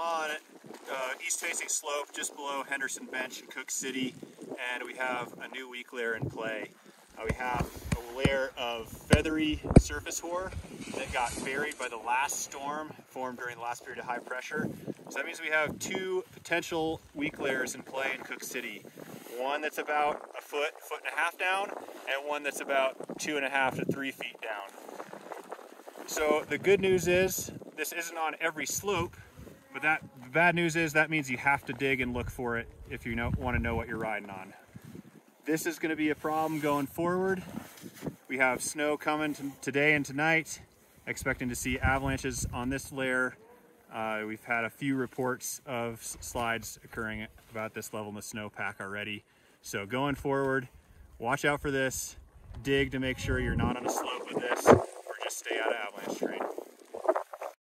on east-facing slope just below Henderson Bench in Cooke City, and we have a new weak layer in play. We have a layer of feathery surface hoar that got buried by the last storm formed during the last period of high pressure. So that means we have two potential weak layers in play in Cooke City. One that's about a foot, foot and a half down, and one that's about 2.5 to 3 feet down. So the good news is this isn't on every slope, but the bad news is that means you have to dig and look for it if you want to know what you're riding on. This is going to be a problem going forward. We have snow coming today and tonight, expecting to see avalanches on this layer. We've had a few reports of slides occurring about this level in the snowpack already. So going forward, watch out for this. Dig to make sure you're not on a slide.